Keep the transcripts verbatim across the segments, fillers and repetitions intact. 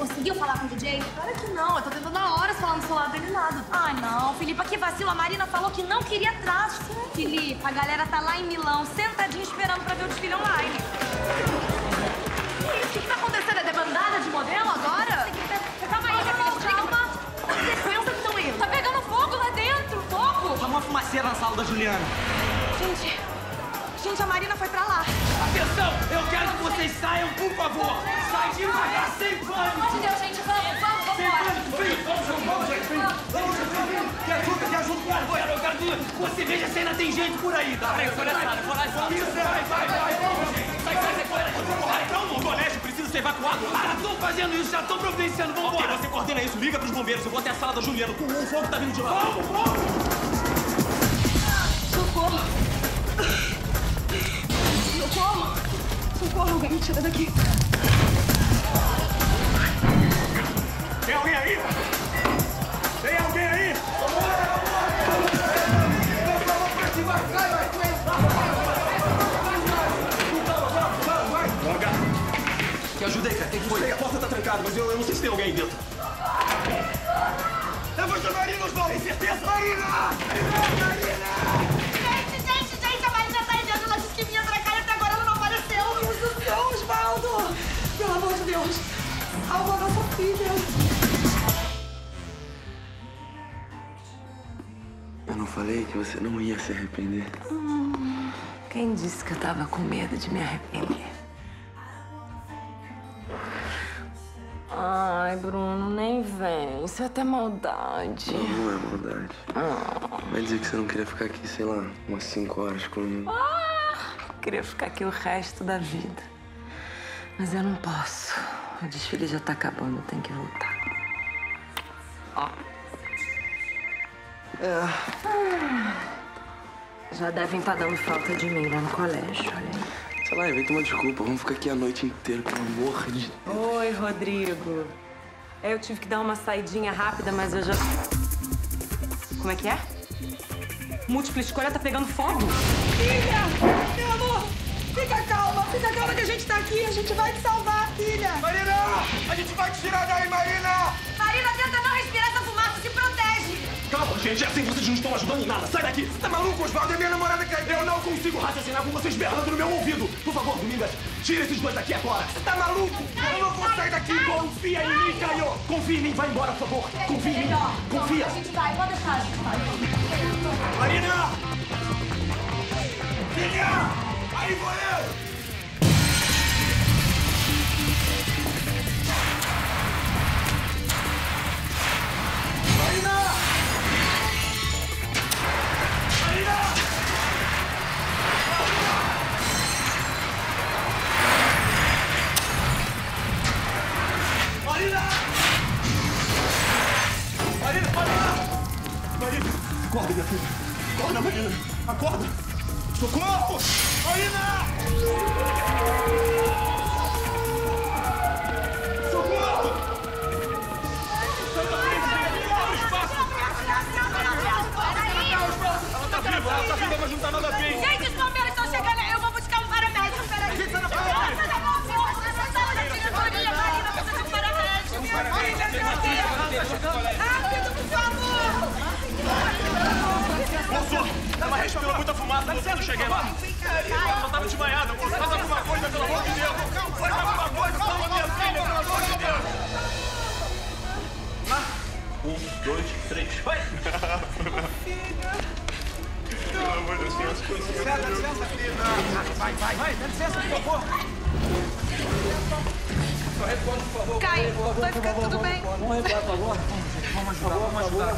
conseguiu falar com o D J? Claro que não, eu tô tentando há horas falar no celular dele nada. Ai não, Felipe, que vacilo, a Marina falou que não queria traço. Felipe, a galera tá lá em Milão, sentadinha esperando pra ver o desfile online. Que isso, o que tá acontecendo? É debandada de modelo agora? Calma aí, calma. Tá descendo então aí. Tá pegando fogo lá dentro, fogo. Tá uma fumaceira na sala da Juliana. Gente, gente, a Marina foi pra lá. Atenção, eu quero que vocês saiam, por favor. Sai devagar, sem pânico. Pelo amor de Deus, gente, vamos, vamos, vamos. Sem pânico, vem, vamos, vamos, vamos, gente, vem. Vamos, vem, que ajuda, que ajuda, que ajuda. Eu quero que você veja se ainda tem gente por aí, tá? Peraí, eu vou na sala, eu vou na sala. Isso, vai, vai, vai, vamos, gente. Sai, sai, sai, fora. Calma, o colégio precisa ser evacuado. Ah, estão fazendo isso, já estão providenciando, vamos embora. Ok, você coordena isso, liga pros bombeiros, eu vou até a sala da Juliana, com o fogo tá vindo de lá. Vamos, vamos. Socorro. Socorro! Socorro, alguém me tira daqui. Tem alguém aí? Tem alguém aí? Vai, vai, vai! Droga! Me ajudei, cara. Tem que foi. A porta tá trancada, mas eu, eu não sei se tem alguém aí dentro. Eu vou chamar Marina, os dois! Tem certeza? Marina! Marina! Marina! Oswaldo! Pelo amor de Deus! Alma da sua filha! Eu não falei que você não ia se arrepender? Hum, quem disse que eu tava com medo de me arrepender? Ai, Bruno, nem vem. Isso é até maldade. Não, não é maldade. Ah. Vai dizer que você não queria ficar aqui, sei lá, umas cinco horas comigo. Ah, queria ficar aqui o resto da vida. Mas eu não posso. O desfile já tá acabando, eu tenho que voltar. Ó. É. Ah, já devem estar tá dando falta de mim lá no colégio, olha. Sei lá, inventa uma desculpa. Vamos ficar aqui a noite inteira, pelo amor de Deus. Oi, Rodrigo. É, eu tive que dar uma saidinha rápida, mas eu já... Como é que é? Múltipla escolha tá pegando fogo? Filha! Meu amor! Fica calma, fica calma que a gente tá aqui, a gente vai te salvar, filha! Marina! A gente vai te tirar daí, Marina! Marina, tenta não respirar essa fumaça, se protege! Calma, gente, é assim vocês não estão ajudando em nada, sai daqui! Você tá maluco, Oswaldo? É minha namorada que caiu! Eu não consigo raciocinar com vocês berrando no meu ouvido! Por favor, Domingas, tira esses dois daqui agora! Você tá maluco? Caio, eu não vou sair daqui! Caio, confia Caio. em mim, Caio! Confia em mim, vai embora, por favor! Confia em mim, confia! Não, a gente vai, pode deixar, a gente vai. Marina! Filha! Aí vou eu! Marina! Marina! Marina! Marina, para lá! Marina, acorda, minha filha! Acorda, Marina! Acorda! Socorro! Marina! Socorro! Ela tá viva, ela tá viva, mas não tá nada bem. Gente, os bombeiros estão chegando. Eu vou buscar um paramédico, peraí. Gente, você não pode. Marina, precisa de um paramédico. Marina, rápido, por favor. Moço, ela respirou muita fumaça. Eu cheguei lá. Eu tava desmaiado, amor. Faz alguma coisa, pelo amor de Deus. Faz alguma coisa, salva minha filha, pelo amor de Deus. Lá. Um, dois, três, vai! Pelo amor de Deus, as coisas... Dá licença, filha. Vai, vai, vai. Dá licença, por favor. Só responde, por favor. Caio, vai ficar tudo bem. Vamos ajudar, por favor. Vamos ajudar, vamos ajudar.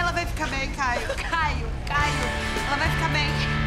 Ela vai ficar bem, Caio. Caio, Caio. Ela vai ficar bem.